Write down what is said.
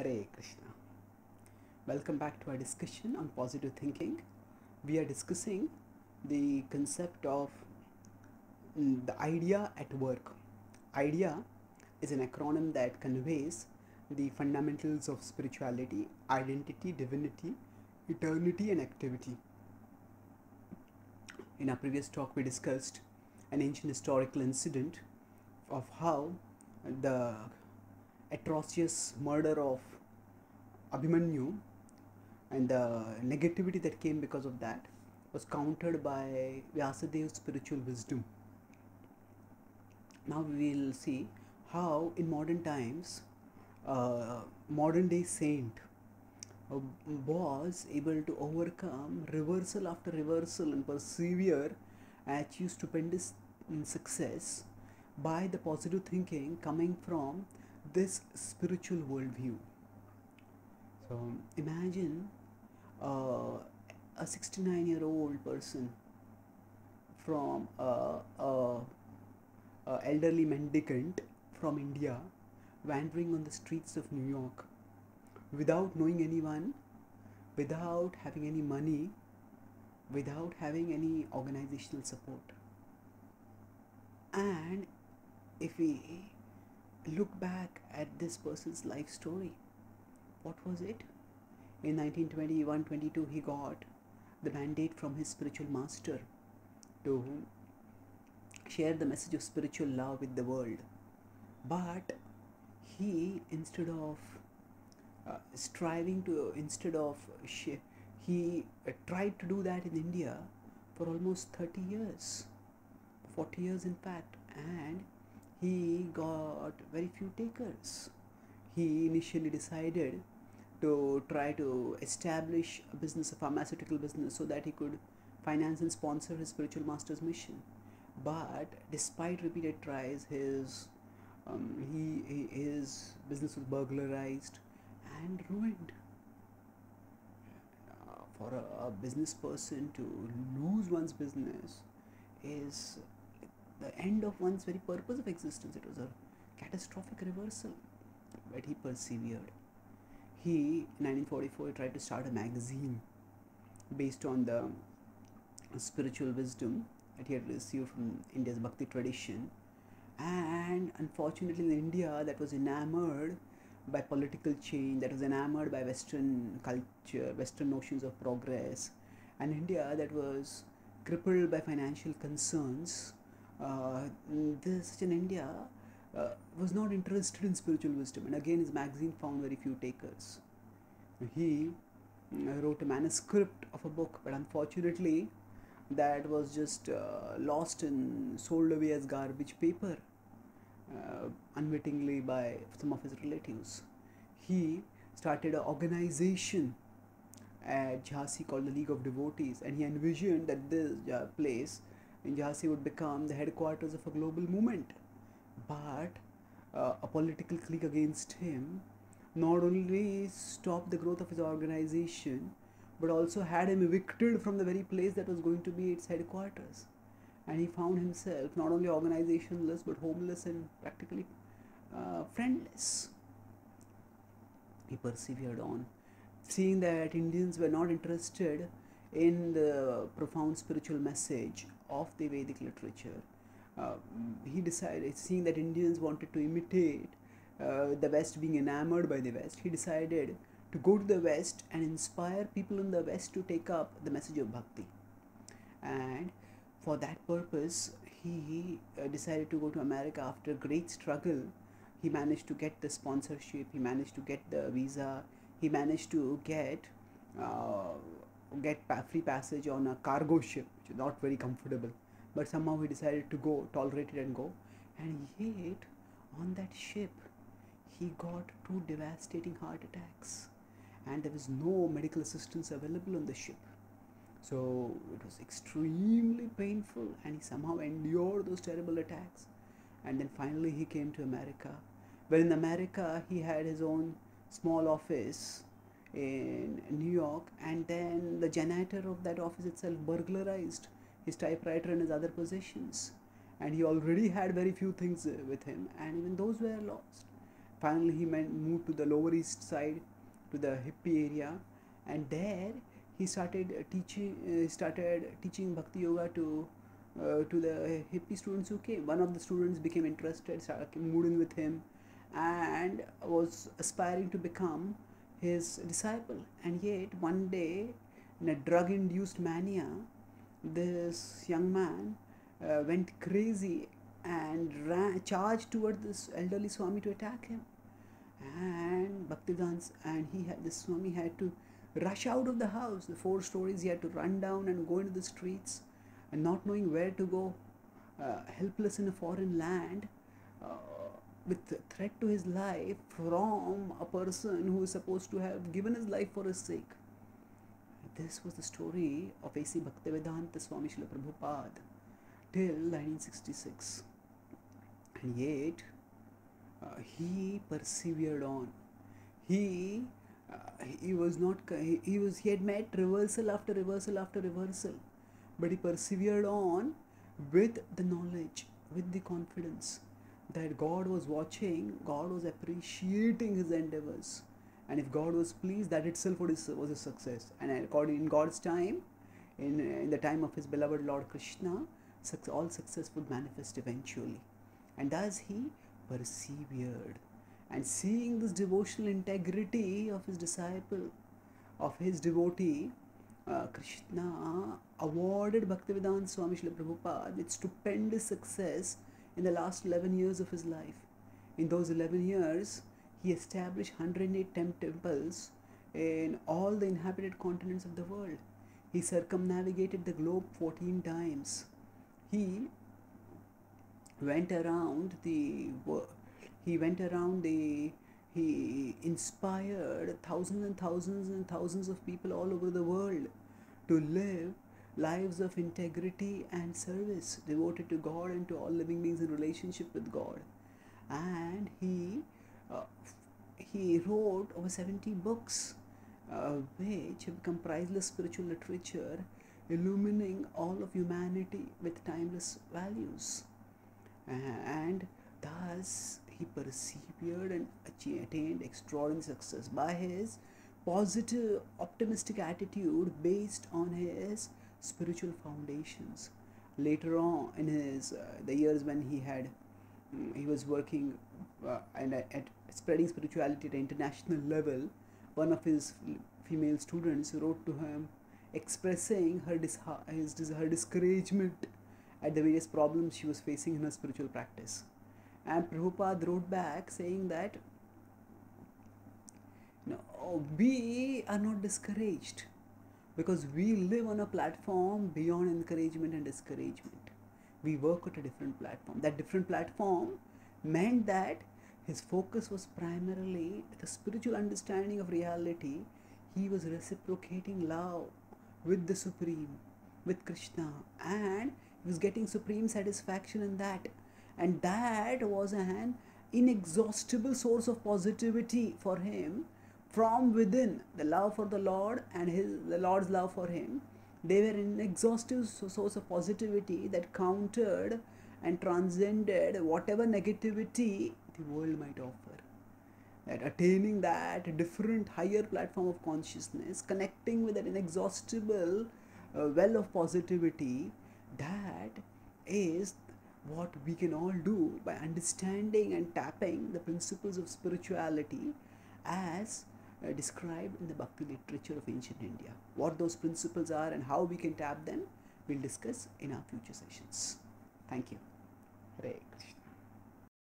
Hare Krishna. Welcome back to our discussion on positive thinking. We are discussing the concept of the idea at work. IDEA is an acronym that conveys the fundamentals of spirituality, identity, divinity, eternity and activity. In our previous talk we discussed an ancient historical incident of how the atrocious murder of Abhimanyu and the negativity that came because of that was countered by Vyasadev's spiritual wisdom. Now we will see how in modern times modern day saint was able to overcome reversal after reversal and persevere and achieve stupendous success by the positive thinking coming from this spiritual worldview. So imagine a 69-year-old person from an elderly mendicant from India wandering on the streets of New York without knowing anyone, without having any money, without having any organizational support. And if we look back at this person's life story, what was it? In 1921-22 he got the mandate from his spiritual master to share the message of spiritual love with the world, but he tried to do that in India for almost 40 years in fact, and he got very few takers. He initially decided to try to establish a business, a pharmaceutical business, so that he could finance and sponsor his spiritual master's mission. But despite repeated tries, his business was burglarized and ruined. For a business person to lose one's business is the end of one's very purpose of existence. It was a catastrophic reversal, but he persevered. In 1944, tried to start a magazine based on the spiritual wisdom that he had received from India's Bhakti tradition, and unfortunately in India that was enamored by political change, that was enamored by Western culture, Western notions of progress, and India that was crippled by financial concerns. Such an India was not interested in spiritual wisdom, and again his magazine found very few takers. He wrote a manuscript of a book, but unfortunately that was just lost and sold away as garbage paper unwittingly by some of his relatives. He started an organization at Jhasi called the League of Devotees, and he envisioned that this place in Jhasi would become the headquarters of a global movement. But a political clique against him not only stopped the growth of his organization, but also had him evicted from the very place that was going to be its headquarters. And he found himself not only organizationless, but homeless and practically friendless. He persevered on. Seeing that Indians were not interested in the profound spiritual message of the Vedic literature, he decided, seeing that Indians wanted to imitate the West, being enamored by the West, he decided to go to the West and inspire people in the West to take up the message of Bhakti. And for that purpose, he decided to go to America. After great struggle, he managed to get the sponsorship, he managed to get the visa, he managed to get free passage on a cargo ship, which is not very comfortable. But somehow he decided to go, tolerated and go. And yet, on that ship, he got 2 devastating heart attacks. And there was no medical assistance available on the ship. So it was extremely painful, and he somehow endured those terrible attacks. And then finally he came to America. Well, in America, he had his own small office in New York, and then the janitor of that office itself burglarized his typewriter and his other possessions, and he already had very few things with him, and even those were lost. Finally, he moved to the Lower East Side, to the hippie area, and there he started teaching Bhakti Yoga to the hippie students who came. One of the students became interested, moved in with him, and was aspiring to become his disciple. And yet one day, in a drug-induced mania, this young man went crazy and charged toward this elderly Swami to attack him. And Bhaktivedanta, and this Swami had to rush out of the house. The 4 stories, he had to run down and go into the streets, and not knowing where to go, helpless in a foreign land, with a threat to his life from a person who is supposed to have given his life for his sake. This was the story of A. C. Bhaktivedanta Swami Srila Prabhupada till 1966. And yet, he persevered on. He was not, he had met reversal after reversal after reversal, but he persevered on with the knowledge, with the confidence that God was watching, God was appreciating his endeavors, and if God was pleased, that itself was a success. And according in God's time, in the time of his beloved Lord Krishna, all success would manifest eventually. And thus he persevered. And seeing this devotional integrity of his disciple, of his devotee, Krishna awarded Bhaktivedanta Swami Srila Prabhupada with stupendous success in the last 11 years of his life. In those 11 years, he established 108 temples in all the inhabited continents of the world. He circumnavigated the globe 14 times. He went around the world. He inspired thousands and thousands and thousands of people all over the world to live lives of integrity and service, devoted to God and to all living beings in relationship with God. And he wrote over 70 books, which have become priceless spiritual literature, illumining all of humanity with timeless values. And thus, he persevered and attained extraordinary success by his positive, optimistic attitude based on his spiritual foundations. Later on, in his the years when he was working and at spreading spirituality at an international level, one of his female students wrote to him, expressing her discouragement at the various problems she was facing in her spiritual practice. And Prabhupada wrote back saying that, no, we are not discouraged because we live on a platform beyond encouragement and discouragement. We work at a different platform. That different platform meant that his focus was primarily the spiritual understanding of reality. He was reciprocating love with the Supreme, with Krishna, and he was getting supreme satisfaction in that. And that was an inexhaustible source of positivity for him from within. The love for the Lord and the Lord's love for him, they were an inexhaustive source of positivity that countered and transcended whatever negativity the world might offer. That attaining that different higher platform of consciousness, connecting with an inexhaustible well of positivity, that is what we can all do by understanding and tapping the principles of spirituality as described in the Bhakti literature of ancient India. What those principles are and how we can tap them, we'll discuss in our future sessions. Thank you. Hare